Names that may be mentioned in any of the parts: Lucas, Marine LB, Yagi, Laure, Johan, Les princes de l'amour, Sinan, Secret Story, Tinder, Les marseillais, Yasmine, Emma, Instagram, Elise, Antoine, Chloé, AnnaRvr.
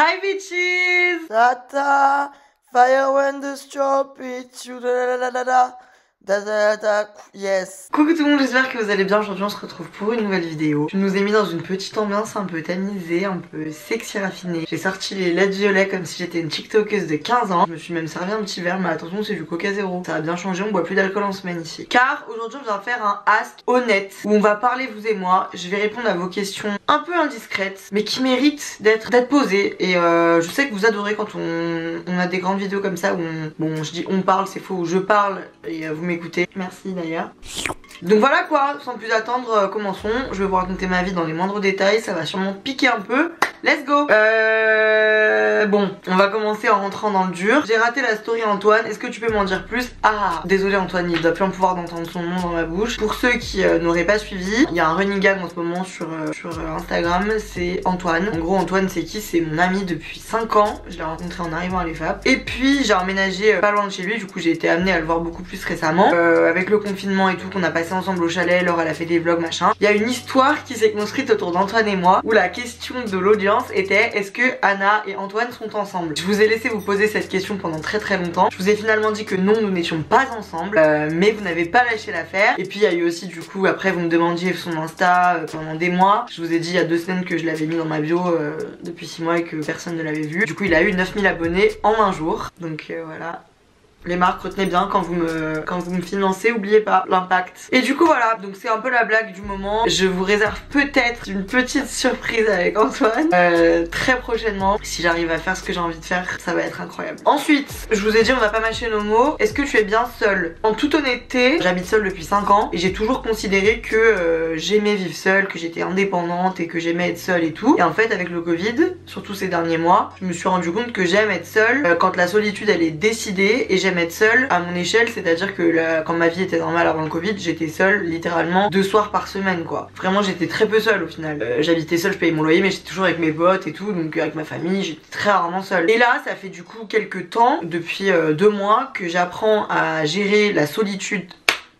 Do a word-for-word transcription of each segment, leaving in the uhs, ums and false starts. Hi bitches! Tata! Fire when the stop it you da da da da da da da. Yes! Coucou tout le monde, j'espère que vous allez bien. Aujourd'hui on se retrouve pour une nouvelle vidéo. Je nous ai mis dans une petite ambiance un peu tamisée, un peu sexy raffinée. J'ai sorti les L E D violets comme si j'étais une tiktokeuse de quinze ans. Je me suis même servi un petit verre, mais attention c'est du coca zéro. Ça a bien changé, on boit plus d'alcool en semaine ici. Car aujourd'hui on va faire un ask honnête où on va parler vous et moi. Je vais répondre à vos questions un peu indiscrète, mais qui mérite d'être d'être posée. Et euh, je sais que vous adorez quand on, on a des grandes vidéos comme ça où on, bon, je dis on parle, c'est faux, je parle et vous m'écoutez. Merci d'ailleurs. Donc voilà quoi, sans plus attendre, euh, commençons. Je vais vous raconter ma vie dans les moindres détails, ça va sûrement piquer un peu. Let's go. Euh... Bon, on va commencer en rentrant dans le dur. J'ai raté la story Antoine, est-ce que tu peux m'en dire plus? Ah, désolé Antoine, il doit plus en pouvoir d'entendre son nom dans ma bouche. Pour ceux qui euh, n'auraient pas suivi, il y a un running gag en ce moment sur, euh, sur euh, Instagram, c'est Antoine. En gros Antoine c'est qui? C'est mon ami depuis cinq ans, je l'ai rencontré en arrivant à l'E F A P. Et puis j'ai emménagé euh, pas loin de chez lui, du coup j'ai été amenée à le voir beaucoup plus récemment. Euh, avec le confinement et tout qu'on a passé ensemble au chalet, Laure elle a fait des vlogs machin. Il y a une histoire qui s'est construite autour d'Antoine et moi où la question de l'audience était est-ce que Anna et Antoine sont ensemble? Je vous ai laissé vous poser cette question pendant très très longtemps. Je vous ai finalement dit que non, nous n'étions pas ensemble, euh, mais vous n'avez pas lâché l'affaire. Et puis il y a eu aussi du coup, après vous me demandiez son Insta euh, pendant des mois. Je vous ai dit il y a deux semaines que je l'avais mis dans ma bio euh, depuis six mois et que personne ne l'avait vu. Du coup il a eu neuf mille abonnés en un jour. Donc euh, voilà. Les marques, retenez bien quand vous me, quand vous me financez, oubliez pas l'impact. Et du coup voilà, donc c'est un peu la blague du moment. Je vous réserve peut-être une petite surprise avec Antoine euh, très prochainement. Si j'arrive à faire ce que j'ai envie de faire, ça va être incroyable. Ensuite, je vous ai dit on va pas mâcher nos mots. Est-ce que tu es bien seule? En toute honnêteté, j'habite seule depuis cinq ans et j'ai toujours considéré que euh, j'aimais vivre seule, que j'étais indépendante et que j'aimais être seule et tout. Et en fait avec le Covid, surtout ces derniers mois, je me suis rendu compte que j'aime être seule euh, quand la solitude elle est décidée, et j'aime être seule à mon échelle, c'est-à-dire que la... quand ma vie était normale avant le Covid, j'étais seule littéralement deux soirs par semaine quoi. Vraiment j'étais très peu seule au final. Euh, J'habitais seule, je payais mon loyer mais j'étais toujours avec mes potes et tout, donc avec ma famille j'étais très rarement seule. Et là ça fait du coup quelques temps, depuis euh, deux mois que j'apprends à gérer la solitude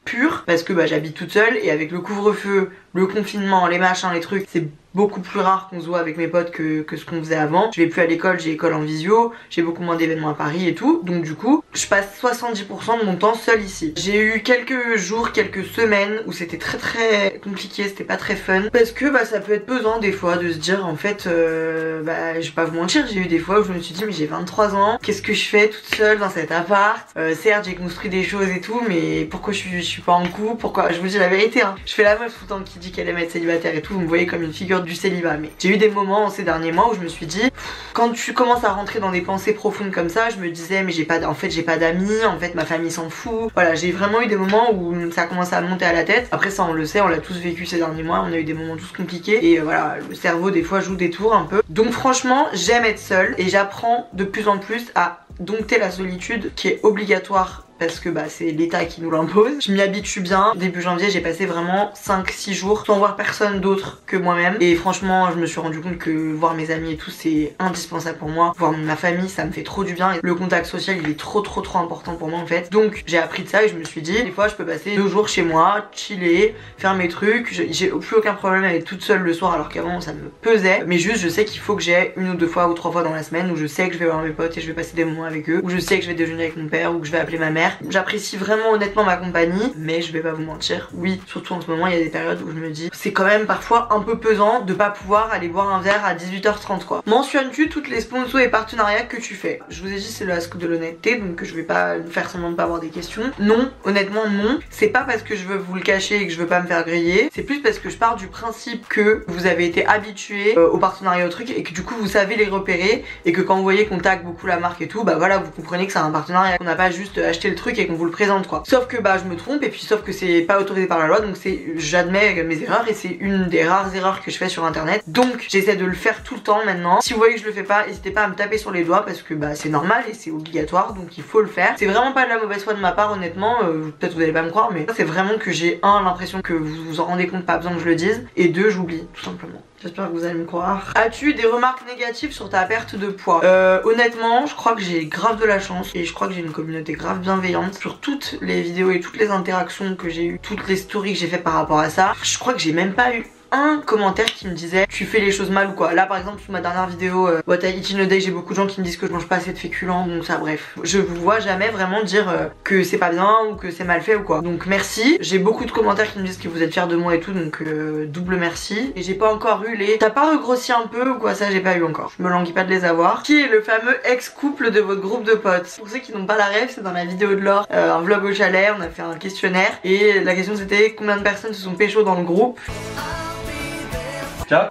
pure parce que bah, j'habite toute seule et avec le couvre-feu, le confinement, les machins, les trucs, c'est beaucoup plus rare qu'on se voit avec mes potes que, que ce qu'on faisait avant. Je vais plus à l'école, j'ai école en visio, j'ai beaucoup moins d'événements à Paris et tout. Donc du coup, je passe soixante-dix pour cent de mon temps seule ici. J'ai eu quelques jours, quelques semaines où c'était très très compliqué, c'était pas très fun. Parce que bah ça peut être pesant des fois de se dire en fait, euh, bah je vais pas vous mentir, j'ai eu des fois où je me suis dit mais j'ai vingt-trois ans, qu'est-ce que je fais toute seule dans cet appart? euh, Certes j'ai construit des choses et tout, mais pourquoi je suis, je suis pas en couple? Pourquoi? Je vous dis la vérité, hein. Je fais la meuf tout le temps qui dit qu'elle aime être célibataire et tout, vous me voyez comme une figure du célibat, mais j'ai eu des moments ces derniers mois où je me suis dit, quand tu commences à rentrer dans des pensées profondes comme ça, je me disais mais j'ai pas, en fait j'ai pas d'amis, en fait ma famille s'en fout. Voilà, j'ai vraiment eu des moments où ça a commencé à monter à la tête. Après ça on le sait, on l'a tous vécu ces derniers mois, on a eu des moments tous compliqués et euh, voilà, le cerveau des fois joue des tours un peu. Donc franchement j'aime être seule et j'apprends de plus en plus à dompter la solitude qui est obligatoire parce que bah c'est l'état qui nous l'impose. Je m'y habitue bien, début janvier j'ai passé vraiment cinq six jours sans voir personne d'autre que moi-même et franchement je me suis rendu compte que voir mes amis et tout c'est indispensable pour moi, voir ma famille ça me fait trop du bien et le contact social il est trop trop trop important pour moi en fait. Donc j'ai appris de ça et je me suis dit des fois je peux passer deux jours chez moi, chiller, faire mes trucs, j'ai plus aucun problème à être toute seule le soir alors qu'avant ça me pesait, mais juste je sais qu'il faut que j'ai une ou deux fois ou trois fois dans la semaine où je sais que je vais voir mes potes et je vais passer des moments avec eux, où je sais que je vais déjeuner avec mon père ou que je vais appeler ma mère. J'apprécie vraiment honnêtement ma compagnie, mais je vais pas vous mentir, oui, surtout en ce moment il y a des périodes où je me dis c'est quand même parfois un peu pesant de pas pouvoir aller boire un verre à dix-huit heures trente quoi. Mentionnes-tu toutes les sponsors et partenariats que tu fais? Je vous ai dit c'est le ask de l'honnêteté, donc je vais pas faire semblant de pas avoir des questions. Non, honnêtement non, c'est pas parce que je veux vous le cacher et que je veux pas me faire griller, c'est plus parce que je pars du principe que vous avez été habitué euh, aux partenariats, aux trucs, et que du coup vous savez les repérer et que quand vous voyez qu'on tag beaucoup la marque et tout, bah voilà vous comprenez que c'est un partenariat, qu'on n'a pas juste acheté le truc et qu'on vous le présente quoi. Sauf que bah je me trompe et puis sauf que c'est pas autorisé par la loi, donc c'est, j'admets mes erreurs et c'est une des rares erreurs que je fais sur internet, donc j'essaie de le faire tout le temps maintenant. Si vous voyez que je le fais pas, n'hésitez pas à me taper sur les doigts parce que bah c'est normal et c'est obligatoire, donc il faut le faire. C'est vraiment pas de la mauvaise foi de ma part honnêtement, euh, peut-être vous allez pas me croire, mais c'est vraiment que j'ai un l'impression que vous vous en rendez compte, pas besoin que je le dise, et deux j'oublie tout simplement. J'espère que vous allez me croire. As-tu des remarques négatives sur ta perte de poids? euh, Honnêtement, je crois que j'ai grave de la chance et je crois que j'ai une communauté grave bienveillante. Sur toutes les vidéos et toutes les interactions que j'ai eues, toutes les stories que j'ai fait par rapport à ça, je crois que j'ai même pas eu un commentaire qui me disait tu fais les choses mal ou quoi. Là par exemple sous ma dernière vidéo euh, What I Eat in a Day, j'ai beaucoup de gens qui me disent que je mange pas assez de féculents, donc ça bref, je vous vois jamais vraiment dire euh, que c'est pas bien ou que c'est mal fait ou quoi, donc merci. J'ai beaucoup de commentaires qui me disent que vous êtes fiers de moi et tout, donc euh, double merci. Et j'ai pas encore eu les t'as pas regrossi un peu ou quoi, ça j'ai pas eu encore, je me languis pas de les avoir. Qui est le fameux ex-couple de votre groupe de potes? Pour ceux qui n'ont pas la rêve, c'est dans la vidéo de Laure, euh, un vlog au chalet, on a fait un questionnaire et la question c'était combien de personnes se sont pécho dans le groupe.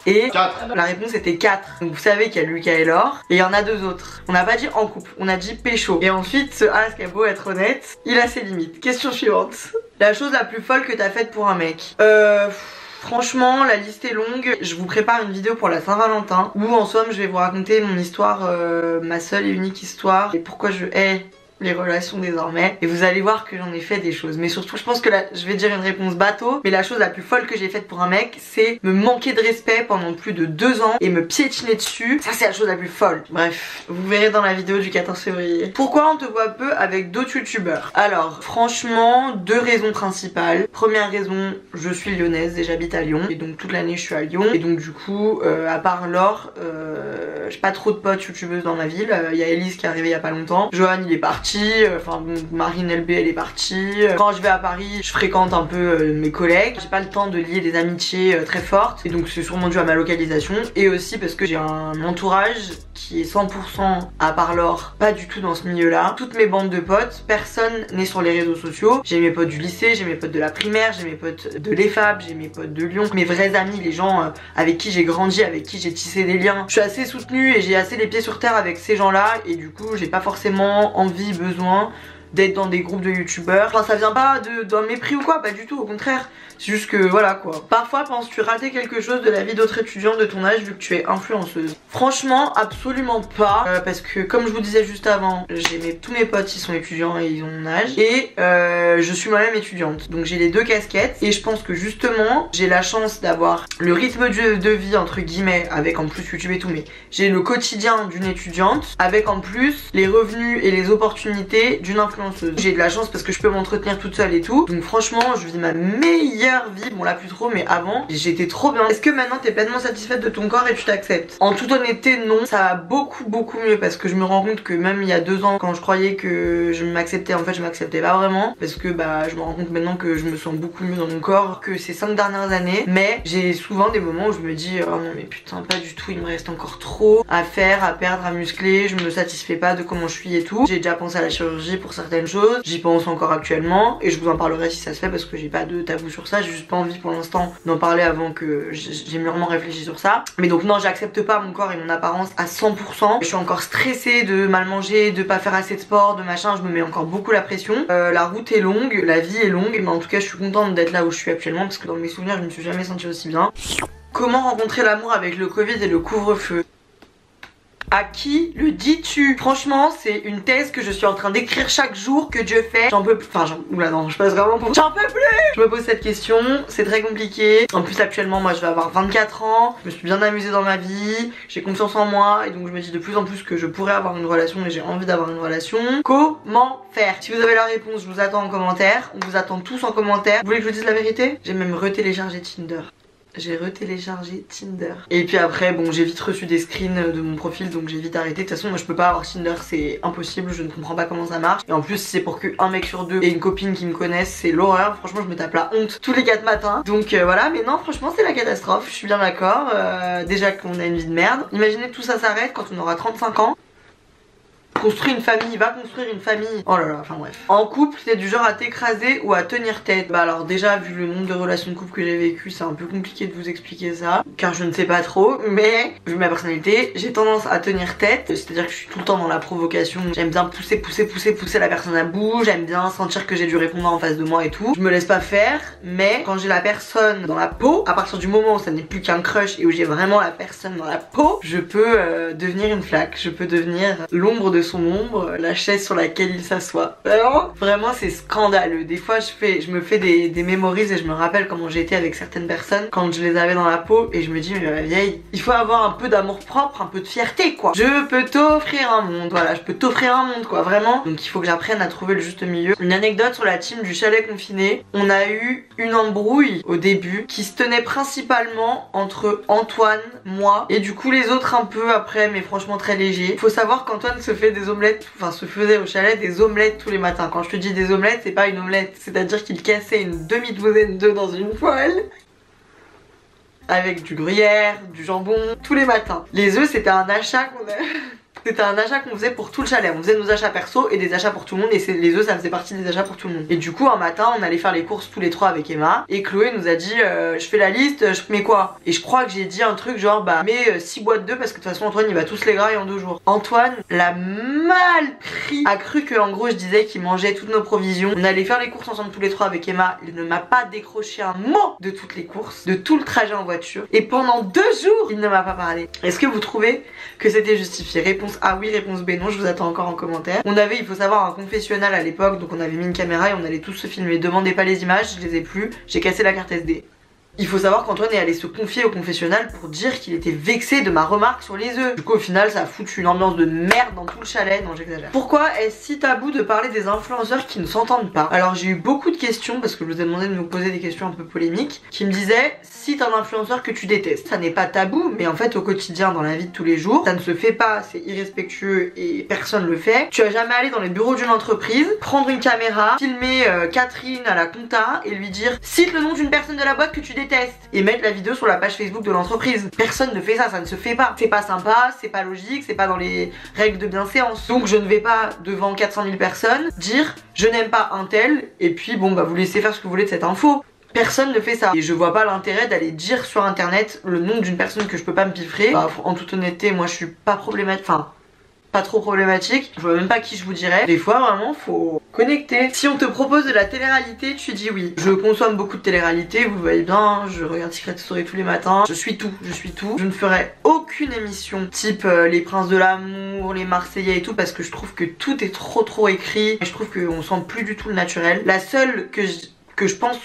Et quatre. La réponse était quatre. Donc vous savez qu'il y a Lucas et Laure. Et il y en a deux autres. On n'a pas dit en couple, on a dit pécho. Et ensuite ce Ask a beau être honnête, il a ses limites. Question suivante. La chose la plus folle que t'as faite pour un mec? Euh... Franchement la liste est longue. Je vous prépare une vidéo pour la Saint-Valentin où en somme je vais vous raconter mon histoire, euh, ma seule et unique histoire, et pourquoi je hais les relations désormais. Et vous allez voir que j'en ai fait des choses. Mais surtout je pense que là je vais dire une réponse bateau, mais la chose la plus folle que j'ai faite pour un mec, c'est me manquer de respect pendant plus de deux ans et me piétiner dessus. Ça c'est la chose la plus folle. Bref, vous verrez dans la vidéo du quatorze février. Pourquoi on te voit peu avec d'autres youtubeurs? Alors franchement deux raisons principales. Première raison, je suis lyonnaise et j'habite à Lyon, et donc toute l'année je suis à Lyon. Et donc du coup euh, à part Laure euh, j'ai pas trop de potes youtubeuses dans ma ville. Il euh, y a Elise qui est arrivée il y a pas longtemps, Johan il est parti, enfin Marine L B elle est partie. Quand je vais à Paris je fréquente un peu mes collègues, j'ai pas le temps de lier des amitiés très fortes, et donc c'est sûrement dû à ma localisation et aussi parce que j'ai un entourage qui est cent pour cent à part Laure pas du tout dans ce milieu là. Toutes mes bandes de potes, personne n'est sur les réseaux sociaux. J'ai mes potes du lycée, j'ai mes potes de la primaire, j'ai mes potes de l'E F A B, j'ai mes potes de Lyon, mes vrais amis, les gens avec qui j'ai grandi, avec qui j'ai tissé des liens. Je suis assez soutenue et j'ai assez les pieds sur terre avec ces gens là, et du coup j'ai pas forcément envie besoin d'être dans des groupes de youtubeurs. Enfin ça vient pas d'un mépris ou quoi, pas du tout, au contraire. C'est juste que voilà quoi. Parfois penses-tu rater quelque chose de la vie d'autres étudiants de ton âge vu que tu es influenceuse? Franchement absolument pas, euh, parce que comme je vous disais juste avant, j'ai mes, tous mes potes ils sont étudiants et ils ont mon âge, et euh, je suis moi-même étudiante, donc j'ai les deux casquettes. Et je pense que justement j'ai la chance d'avoir le rythme de, de vie entre guillemets, avec en plus YouTube et tout, mais j'ai le quotidien d'une étudiante avec en plus les revenus et les opportunités d'une influenceuse. J'ai de la chance parce que je peux m'entretenir toute seule et tout, donc franchement je vis ma meilleure vie. Bon là plus trop, mais avant j'étais trop bien. Est-ce que maintenant t'es pleinement satisfaite de ton corps et tu t'acceptes? En toute honnêteté non, ça va beaucoup beaucoup mieux, parce que je me rends compte que même il y a deux ans quand je croyais que je m'acceptais, en fait je m'acceptais pas vraiment, parce que bah je me rends compte maintenant que je me sens beaucoup mieux dans mon corps que ces cinq dernières années. Mais j'ai souvent des moments où je me dis oh non mais putain pas du tout, il me reste encore trop à faire, à perdre, à muscler, je me satisfais pas de comment je suis et tout. J'ai déjà pensé à la chirurgie pour certaines choses, j'y pense encore actuellement et je vous en parlerai si ça se fait, parce que j'ai pas de tabou sur ça. J'ai juste pas envie pour l'instant d'en parler avant que j'ai mûrement réfléchi sur ça. Mais donc non, j'accepte pas mon corps et mon apparence à cent pour cent. Je suis encore stressée de mal manger, de pas faire assez de sport, de machin. Je me mets encore beaucoup la pression. euh, La route est longue, la vie est longue, mais en tout cas je suis contente d'être là où je suis actuellement, parce que dans mes souvenirs je me suis jamais sentie aussi bien. Comment rencontrer l'amour avec le Covid et le couvre-feu? À qui le dis-tu? Franchement, c'est une thèse que je suis en train d'écrire chaque jour, que Dieu fait. J'en peux plus. Enfin, oula, non, je passe vraiment pour. J'en peux plus! Je me pose cette question, c'est très compliqué. En plus, actuellement, moi, je vais avoir vingt-quatre ans. Je me suis bien amusée dans ma vie. J'ai confiance en moi. Et donc, je me dis de plus en plus que je pourrais avoir une relation et j'ai envie d'avoir une relation. Comment faire? Si vous avez la réponse, je vous attends en commentaire. On vous attend tous en commentaire. Vous voulez que je vous dise la vérité? J'ai même retéléchargé Tinder. J'ai retéléchargé Tinder. Et puis après bon j'ai vite reçu des screens de mon profil, donc j'ai vite arrêté. De toute façon moi je peux pas avoir Tinder, c'est impossible, je ne comprends pas comment ça marche. Et en plus c'est pour que un mec sur deux et une copine qui me connaissent, c'est l'horreur. Franchement je me tape la honte tous les quatre matins. Donc euh, voilà, mais non franchement c'est la catastrophe, je suis bien d'accord. euh, Déjà qu'on a une vie de merde. Imaginez que tout ça s'arrête quand on aura trente-cinq ans. Construis une famille, va construire une famille. Oh là là, enfin bref. En couple, t'es du genre à t'écraser ou à tenir tête? Bah alors déjà, vu le nombre de relations de couple que j'ai vécu, c'est un peu compliqué de vous expliquer ça, car je ne sais pas trop, mais vu ma personnalité, j'ai tendance à tenir tête. C'est-à-dire que je suis tout le temps dans la provocation. J'aime bien pousser, pousser, pousser, pousser la personne à bout. J'aime bien sentir que j'ai du répondant en face de moi et tout. Je me laisse pas faire, mais quand j'ai la personne dans la peau, à partir du moment où ça n'est plus qu'un crush et où j'ai vraiment la personne dans la peau, je peux euh, devenir une flaque. Je peux devenir l'ombre de son ombre, la chaise sur laquelle il s'assoit. Alors vraiment c'est scandaleux. Des fois je, fais, je me fais des, des memories et je me rappelle comment j'étais avec certaines personnes quand je les avais dans la peau, et je me dis mais ma vieille, il faut avoir un peu d'amour propre, un peu de fierté quoi. Je peux t'offrir un monde, voilà, je peux t'offrir un monde quoi, vraiment. Donc il faut que j'apprenne à trouver le juste milieu. Une anecdote sur la team du chalet confiné, on a eu une embrouille au début qui se tenait principalement entre Antoine, moi et du coup les autres un peu après, mais franchement très léger. Faut savoir qu'Antoine se fait des omelettes, enfin se faisait au chalet des omelettes tous les matins. Quand je te dis des omelettes, c'est pas une omelette, c'est-à-dire qu'il cassait une demi-douzaine d'œufs dans une poêle avec du gruyère, du jambon, tous les matins. Les œufs c'était un achat qu'on a... C'était un achat qu'on faisait pour tout le chalet. On faisait nos achats perso et des achats pour tout le monde, et les œufs ça faisait partie des achats pour tout le monde. Et du coup un matin on allait faire les courses tous les trois avec Emma, et Chloé nous a dit euh, je fais la liste, je mets quoi? Et je crois que j'ai dit un truc genre bah mets six boîtes d'œufs parce que de toute façon Antoine il va tous les grailler en deux jours. Antoine l'a mal pris, a cru que en gros je disais qu'il mangeait toutes nos provisions. On allait faire les courses ensemble tous les trois avec Emma. Il ne m'a pas décroché un mot de toutes les courses, de tout le trajet en voiture, et pendant deux jours il ne m'a pas parlé. Est-ce que vous trouvez que c'était justifié? Réponse ah oui, réponse B non, je vous attends encore en commentaire. On avait, il faut savoir, un confessionnal à l'époque, donc on avait mis une caméra et on allait tous se filmer. Demandez pas les images, je les ai plus, j'ai cassé la carte S D. Il faut savoir qu'Antoine est allé se confier au confessionnal pour dire qu'il était vexé de ma remarque sur les œufs. Du coup au final ça a foutu une ambiance de merde dans tout le chalet, non j'exagère. Pourquoi est-ce si tabou de parler des influenceurs qui ne s'entendent pas? Alors j'ai eu beaucoup de questions parce que je vous ai demandé de me poser des questions un peu polémiques, qui me disaient si t'es un influenceur que tu détestes, ça n'est pas tabou, mais en fait au quotidien dans la vie de tous les jours ça ne se fait pas, c'est irrespectueux et personne le fait. Tu as jamais allé dans les bureaux d'une entreprise, prendre une caméra, filmer euh, Catherine à la compta et lui dire cite le nom d'une personne de la boîte que tu détestes et mettre la vidéo sur la page Facebook de l'entreprise. Personne ne fait ça, ça ne se fait pas. C'est pas sympa, c'est pas logique, c'est pas dans les règles de bienséance. Donc je ne vais pas devant quatre cent mille personnes dire je n'aime pas un tel et puis bon bah vous laissez faire ce que vous voulez de cette info. Personne ne fait ça. Et je vois pas l'intérêt d'aller dire sur internet le nom d'une personne que je peux pas me piffrer. Bah, en toute honnêteté moi je suis pas problématique, enfin pas trop problématique, je vois même pas qui je vous dirais. Des fois vraiment faut connecter. Si on te propose de la télé-réalité, tu dis oui. Je consomme beaucoup de télé-réalité, vous voyez bien, je regarde Secret Story tous les matins, je suis tout, je suis tout. Je ne ferai aucune émission type euh, Les Princes de l'amour, Les Marseillais et tout, parce que je trouve que tout est trop trop écrit, et je trouve qu'on sent plus du tout le naturel. La seule que je... que je pense,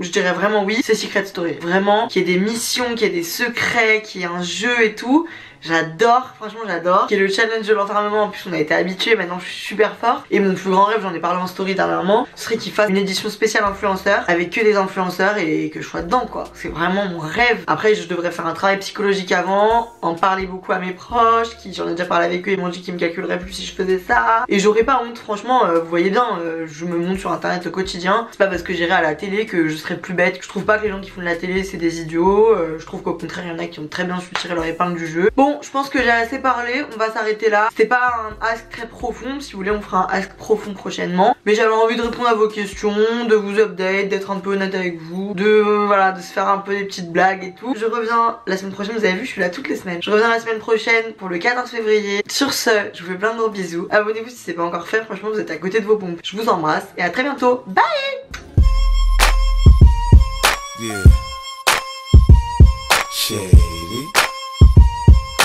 je dirais vraiment oui, c'est Secret Story. Vraiment, qu'il y ait des missions, qu'il y ait des secrets, qu'il y ait un jeu et tout, j'adore, franchement j'adore. Qu'il y ait le challenge de l'enfermement, en plus on a été habitués, maintenant je suis super forte. Et mon plus grand rêve, j'en ai parlé en story dernièrement, ce serait qu'il fasse une édition spéciale influenceur, avec que des influenceurs et que je sois dedans quoi. C'est vraiment mon rêve. Après je devrais faire un travail psychologique avant, en parler beaucoup à mes proches, qui j'en ai déjà parlé avec eux, ils m'ont dit qu'ils me calculeraient plus si je faisais ça. Et j'aurais pas honte, franchement, euh, vous voyez bien, euh, je me montre sur internet au quotidien, c'est pas parce que que j'irai à la télé que je serai plus bête. Je trouve pas que les gens qui font de la télé c'est des idiots, euh, je trouve qu'au contraire il y en a qui ont très bien su tirer leur épingle du jeu. Bon je pense que j'ai assez parlé, on va s'arrêter là. C'était pas un ask très profond, si vous voulez on fera un ask profond prochainement, mais j'avais envie de répondre à vos questions, de vous update, d'être un peu honnête avec vous, de euh, voilà, de se faire un peu des petites blagues et tout. Je reviens la semaine prochaine, vous avez vu je suis là toutes les semaines. Je reviens la semaine prochaine pour le quatorze février. Sur ce je vous fais plein de gros bisous, abonnez-vous si c'est pas encore fait, franchement vous êtes à côté de vos pompes. Je vous embrasse et à très bientôt, bye.